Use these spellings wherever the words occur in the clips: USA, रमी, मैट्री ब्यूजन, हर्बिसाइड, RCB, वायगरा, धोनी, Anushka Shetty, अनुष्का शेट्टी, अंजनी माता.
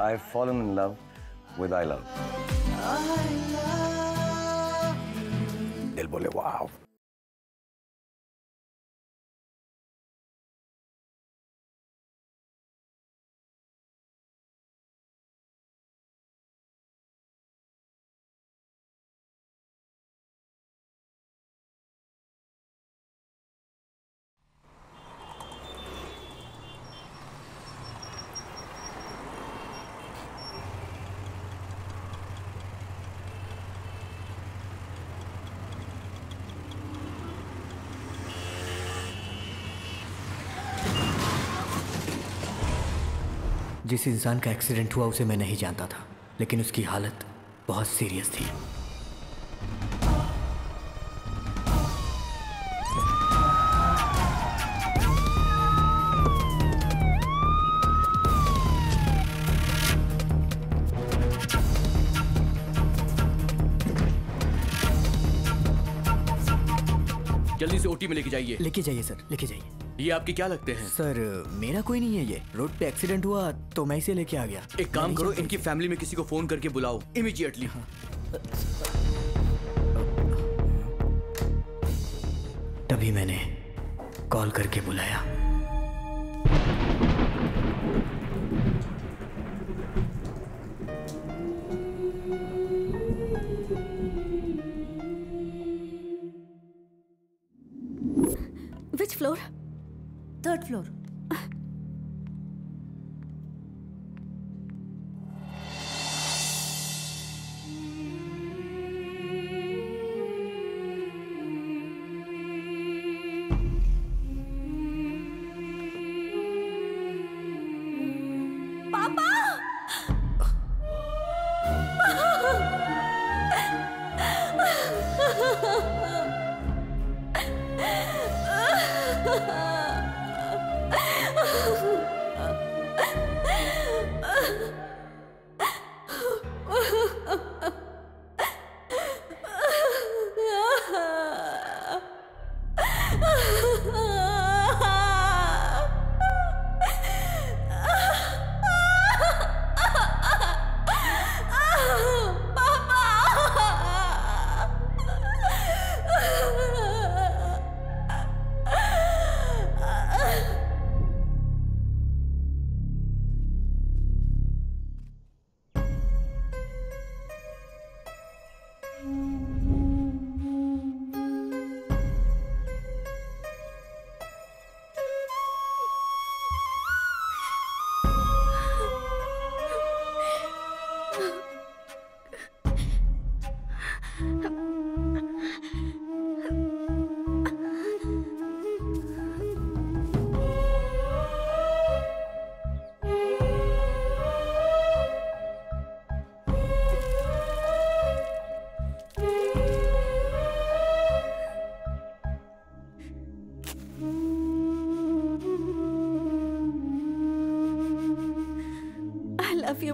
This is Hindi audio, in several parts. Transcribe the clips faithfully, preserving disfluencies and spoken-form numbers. I've fallen in love with I Love. I love you. Del bole, wow. जिस इंसान का एक्सीडेंट हुआ उसे मैं नहीं जानता था, लेकिन उसकी हालत बहुत सीरियस थी। जल्दी से ओटी में लेके जाइए। लेके जाइए सर, लेके जाइए। ये आपके क्या लगते हैं? सर मेरा कोई नहीं है, ये रोड पे एक्सीडेंट हुआ तो मैं इसे लेके आ गया। एक काम करो, इनकी फैमिली में किसी को फोन करके बुलाओ इमीडिएटली। हाँ। तभी मैंने कॉल करके बुलाया। Which floor? Third floor.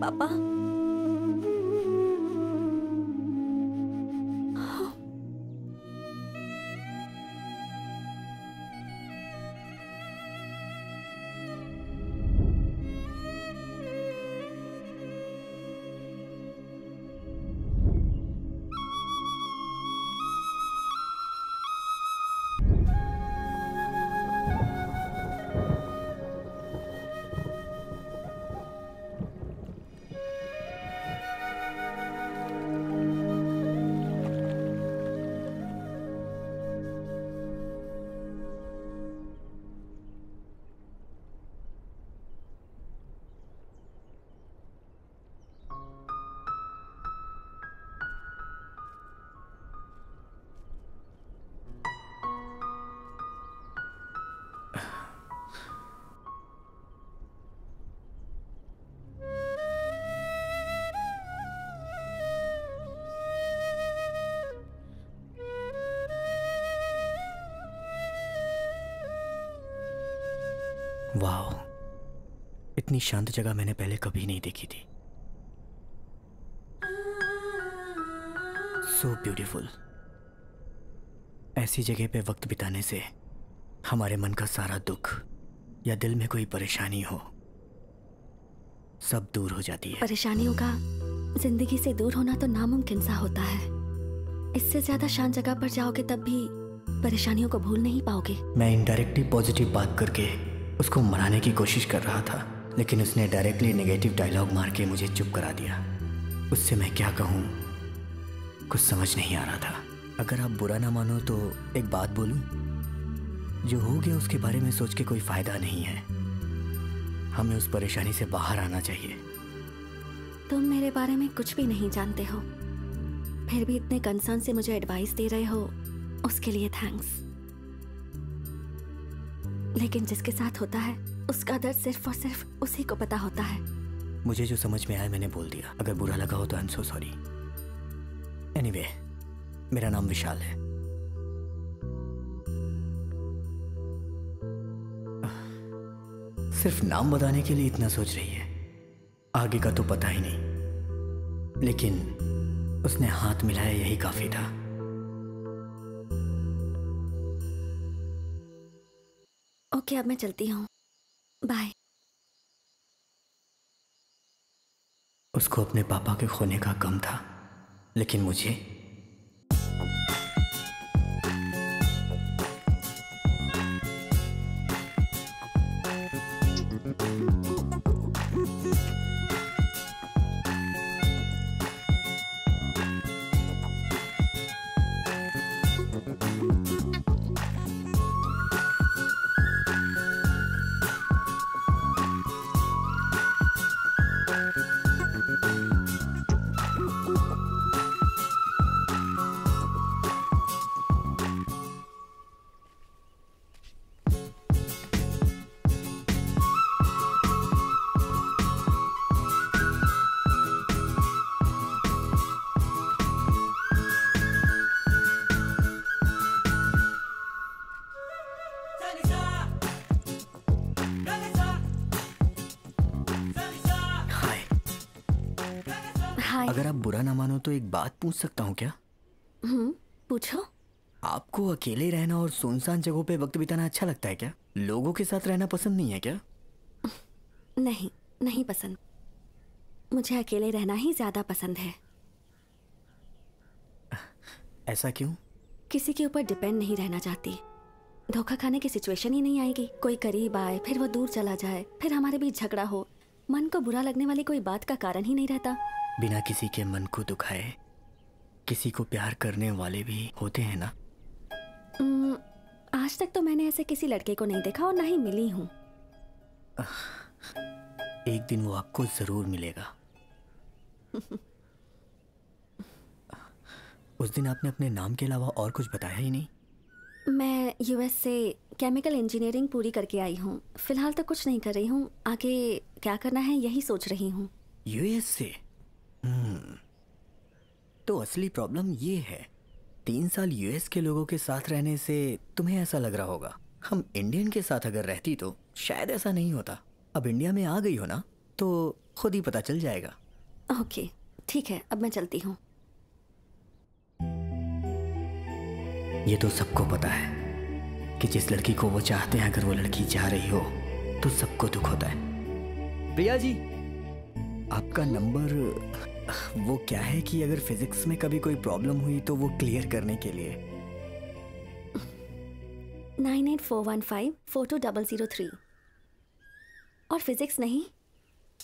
पापा, वाओ, इतनी शांत जगह मैंने पहले कभी नहीं देखी थी। So beautiful. ऐसी जगह पे वक्त बिताने से हमारे मन का सारा दुख या दिल में कोई परेशानी हो, सब दूर हो जाती है। परेशानियों का जिंदगी से दूर होना तो नामुमकिन सा होता है। इससे ज्यादा शांत जगह पर जाओगे तब भी परेशानियों को भूल नहीं पाओगे। मैं इनडायरेक्टली पॉजिटिव बात करके उसको मनाने की कोशिश कर रहा था, लेकिन उसने डायरेक्टली नेगेटिव डायलॉग मार के मुझे चुप करा दिया। उससे मैं क्या कहूँ, कुछ समझ नहीं आ रहा था। अगर आप बुरा ना मानो तो एक बात बोलूँ, जो हो गया उसके बारे में सोच के कोई फायदा नहीं है। हमें उस परेशानी से बाहर आना चाहिए। तुम मेरे बारे में कुछ भी नहीं जानते हो, फिर भी इतने कंसर्न से मुझे एडवाइस दे रहे हो, उसके लिए थैंक्स। लेकिन जिसके साथ होता है उसका दर्द सिर्फ और सिर्फ उसी को पता होता है। मुझे जो समझ में आया मैंने बोल दिया। अगर बुरा लगा हो तो I am so sorry. Anyway, मेरा नाम विशाल है। सिर्फ नाम बताने के लिए इतना सोच रही है, आगे का तो पता ही नहीं। लेकिन उसने हाथ मिलाया, यही काफी था। ओके, अब मैं चलती हूँ, बाय। उसको अपने पापा के खोने का गम था, लेकिन मुझे। अगर आप बुरा ना मानो तो एक बात पूछ सकता हूँ क्या? हम्म, पूछो। आपको अकेले रहना और सुनसान जगहों पे वक्त बिताना अच्छा लगता है क्या? लोगों के साथ रहना पसंद नहीं है क्या? नहीं, नहीं पसंद। मुझे अकेले रहना ही ज्यादा पसंद है। ऐसा क्यों? किसी के ऊपर डिपेंड नहीं रहना चाहती। धोखा खाने की सिचुएशन ही नहीं आएगी। कोई करीब आए, फिर वो दूर चला जाए, फिर हमारे बीच झगड़ा हो। मन को बुरा लगने वाली कोई बात का कारण ही नहीं रहता। बिना किसी के मन को दुखाए किसी को प्यार करने वाले भी होते हैं ना। आज तक तो मैंने ऐसे किसी लड़के को नहीं देखा और ना ही मिली हूँ। एक दिन वो आपको जरूर मिलेगा। उस दिन आपने अपने नाम के अलावा और कुछ बताया ही नहीं। मैं यूएस से केमिकल इंजीनियरिंग पूरी करके आई हूँ। फिलहाल तो कुछ नहीं कर रही हूँ, आगे क्या करना है यही सोच रही हूँ। यूएस से? हम्म, तो असली प्रॉब्लम ये है, तीन साल यूएस के लोगों के साथ रहने से तुम्हें ऐसा लग रहा होगा। हम इंडियन के साथ अगर रहती तो शायद ऐसा नहीं होता। अब इंडिया में आ गई हो ना तो खुद ही पता चल जाएगा। ओके, ठीक है, अब मैं चलती हूँ। ये तो सबको पता है कि जिस लड़की को वो चाहते हैं अगर वो लड़की जा रही हो तो सबको दुख होता है। प्रिया जी, आपका नंबर वो क्या है कि अगर फिजिक्स में कभी कोई प्रॉब्लम हुई तो वो क्लियर करने के लिए। Nine eight four one five four two double zero three और फिजिक्स नहीं,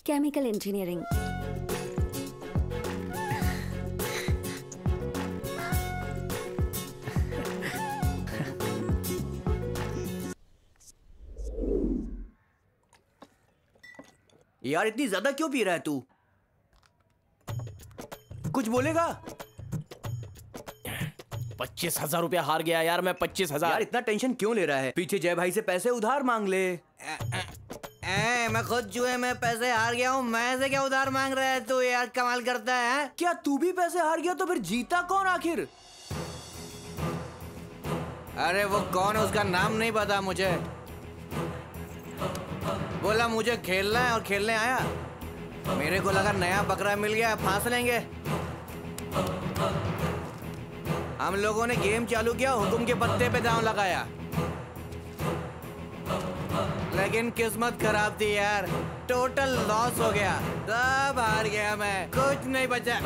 केमिकल इंजीनियरिंग। यार, इतनी ज्यादा क्यों पी रहा है तू? कुछ बोलेगा? पच्चीस हजार रुपया हार गया यार मैं। पच्चीस हजार यार, इतना टेंशन क्यों ले रहा है? पीछे जय भाई से पैसे उधार मांग ले। ए, ए, ए, मैं खुद जुए में पैसे हार गया हूँ, मैं से क्या उधार मांग रहा है तू? यार कमाल करता है। क्या तू भी पैसे हार गया? तो फिर जीता कौन आखिर? अरे वो कौन है, उसका नाम नहीं पता मुझे। बोला मुझे खेलना है और खेलने आया। मेरे को लगा नया बकरा मिल गया, फांस लेंगे। हम लोगों ने गेम चालू किया, हुकुम के पत्ते पे दांव लगाया, लेकिन किस्मत खराब थी यार। टोटल लॉस हो गया, सब हार गया मैं, कुछ नहीं बचा।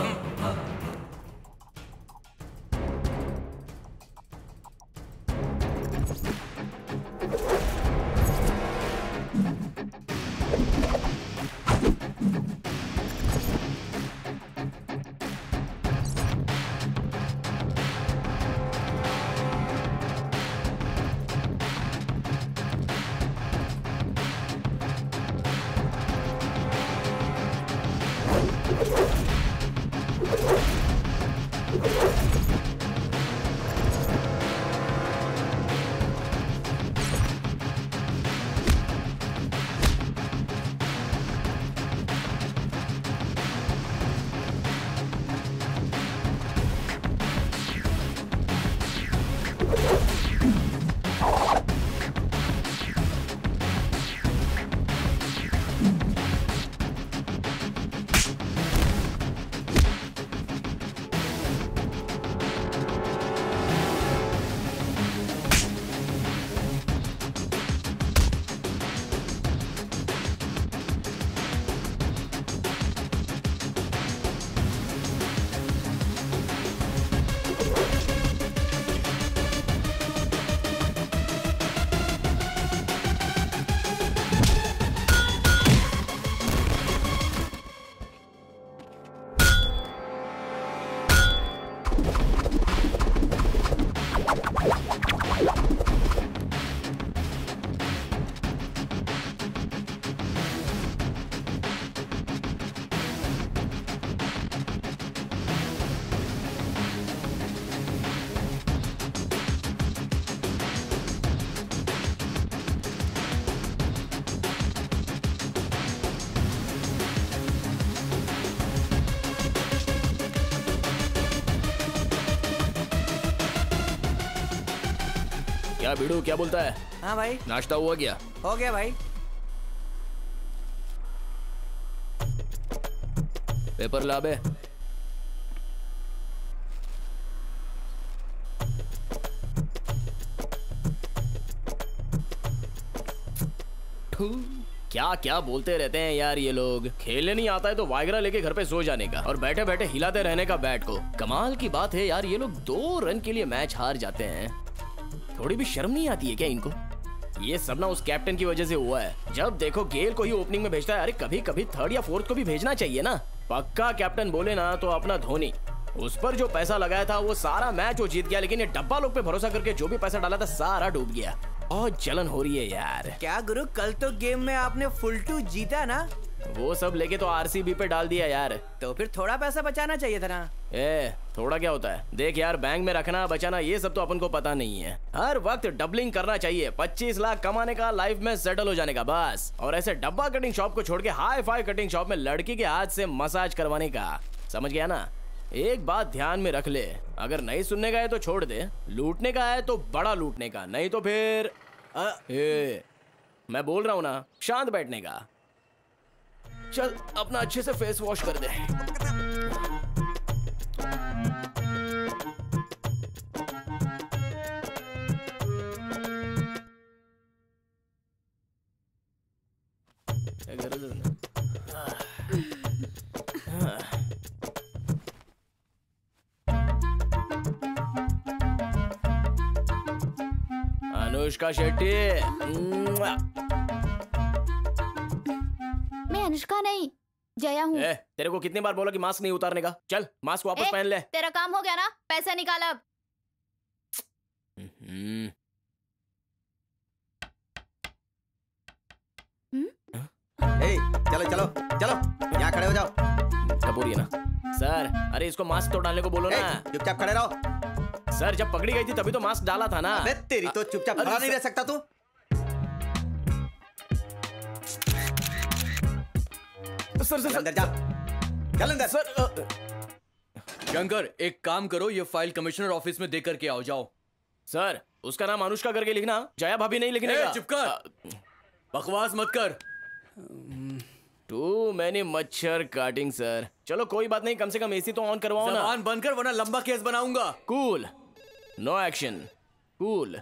बिडू क्या बोलता है? हाँ भाई, नाश्ता हुआ क्या? हो गया भाई। पेपर ला बे। क्या क्या बोलते रहते हैं यार ये लोग। खेलने नहीं आता है तो वायगरा लेके घर पे सो जाने का और बैठे बैठे हिलाते रहने का बैट को। कमाल की बात है यार, ये लोग दो रन के लिए मैच हार जाते हैं। थोड़ी भी शर्म नहीं आती है क्या इनको? ये सब ना उस कैप्टन की वजह से हुआ है। जब देखो गेल को ही ओपनिंग में भेजता है। अरे कभी कभी थर्ड या फोर्थ को भी भेजना चाहिए ना। पक्का कैप्टन बोले ना तो अपना धोनी, उस पर जो पैसा लगाया था वो सारा मैच वो जीत गया, लेकिन ये डब्बा लोग पे भरोसा करके जो भी पैसा डाला था सारा डूब गया। बहुत जलन हो रही है यार। क्या गुरु, कल तो गेम में आपने फुल टू जीता ना, वो सब लेके तो आरसीबी पे डाल दिया यार। तो फिर थोड़ा पैसा बचाना चाहिए था ना। ए, थोड़ा क्या होता है? देख यार, बैंक में रखना बचाना ये सब तो अपन को पता नहीं है। हर वक्त डबलिंग करना चाहिए। पच्चीस लाख कमाने का, लाइफ में सेटल हो जाने का बस। और ऐसे डब्बा कटिंग शॉप को छोड़ के हाई फाई कटिंग शॉप में लड़की के हाथ से मसाज करवाने का। समझ गया ना? एक बात ध्यान में रख ले, अगर नहीं सुनने का है तो छोड़ दे। लूटने का है तो बड़ा लूटने का, नहीं तो फिर आ, ए, मैं बोल रहा हूँ ना, शांत बैठने का। चल अपना अच्छे से फेस वॉश कर दे। अनुष्का शेट्टी। मैं अनुष्का नहीं, जया हूँ। तेरे को कितनी बार बोला कि मास्क नहीं उतारने का? चल मास्क वापस पहन ले। तेरा काम हो गया ना, पैसा निकाल अब। ए, चलो चलो चलो, यहाँ खड़े हो जाओ। कपूरी ना सर, अरे इसको मास्क तो डालने को बोलो ना। चुपचाप खड़े रहो सर। जब पकड़ी गई थी तभी तो मास्क डाला था ना। अबे तेरी तो, चुपचाप खड़ा नहीं रह सकता तू। सर सर अंदर जा, चल अंदर। सर शंकर, एक काम करो, ये फाइल कमिश्नर ऑफिस में दे करके आओ। जाओ सर, उसका नाम अनुष्का करके लिखना, जया भाभी नहीं लिखने का। चुप कर, बकवास मत कर। टू मैनी मच्छर काटिंग सर। चलो कोई बात नहीं, कम से कम एसी तो ऑन करवाओ ना। ऑन बंद कर वरना लंबा केस बनाऊंगा। Cool, no action, cool.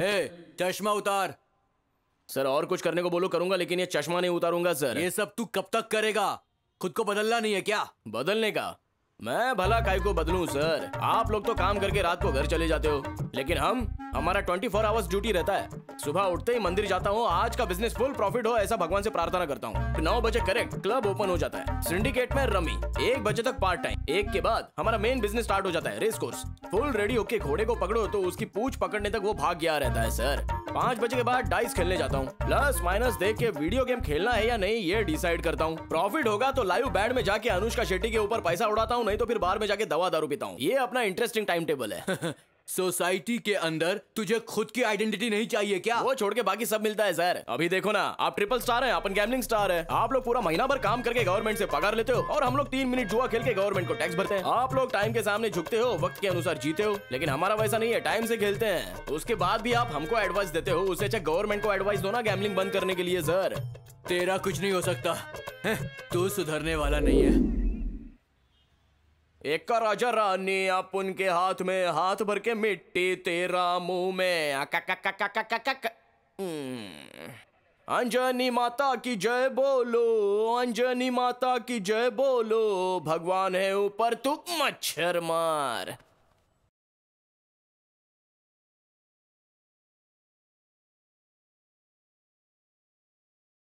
ए, चश्मा उतार। सर और कुछ करने को बोलो करूंगा, लेकिन ये चश्मा नहीं उतारूंगा सर। ये सब तू कब तक करेगा? खुद को बदलना नहीं है क्या? बदलने का मैं भला काय को बदलूं सर? आप लोग तो काम करके रात को घर चले जाते हो, लेकिन हम हमारा चौबीस आवर्स ड्यूटी रहता है। सुबह उठते ही मंदिर जाता हूँ, आज का बिजनेस फुल प्रॉफिट हो ऐसा भगवान से प्रार्थना करता हूँ। नौ बजे करेक्ट क्लब ओपन हो जाता है, सिंडिकेट में रमी एक बजे तक पार्ट टाइम। एक के बाद हमारा मेन बिजनेस स्टार्ट हो जाता है, रेस कोर्स। फुल रेडी होके घोड़े को पकड़ो तो उसकी पूछ पकड़ने तक वो भाग गया रहता है सर। पाँच बजे के बाद डाइस खेलने जाता हूँ, प्लस माइनस देख के वीडियो गेम खेलना है या नहीं ये डिसाइड करता हूँ। प्रॉफिट होगा तो लाइव बैंड में जाके अनुष्का शेट्टी के ऊपर पैसा उड़ाता हूँ, नहीं तो फिर बाहर में जाके दवा दारू पीता हूँ। ये अपना इंटरेस्टिंग टाइम टेबल है। सोसाइटी के अंदर तुझे खुद की आइडेंटिटी नहीं चाहिए क्या? वो छोड़ के बाकी सब मिलता है सर। अभी देखो ना, आप ट्रिपल स्टार हैं, अपन गैम्बलिंग स्टार है। आप लोग पूरा महीना भर काम करके गवर्नमेंट से पगार लेते हो, और हम लोग तीन मिनट जुआ खेल के गवर्नमेंट को टैक्स भरते हैं। आप लोग टाइम के सामने झुकते हो, वक्त के अनुसार जीते हो, लेकिन हमारा वैसा नहीं है, टाइम से खेलते हैं। उसके बाद भी आप हमको एडवाइस देते हो, उससे अच्छा गवर्नमेंट को एडवाइस दो ना गैम्बलिंग बंद करने के लिए सर। तेरा कुछ नहीं हो सकता, तू सुधरने वाला नहीं है। एक का राजा रानी अपन के हाथ में, हाथ भर के मिट्टी तेरा मुंह में। अंजनी माता की जय बोलो, अंजनी माता की जय बोलो, भगवान है ऊपर तू मच्छर मार।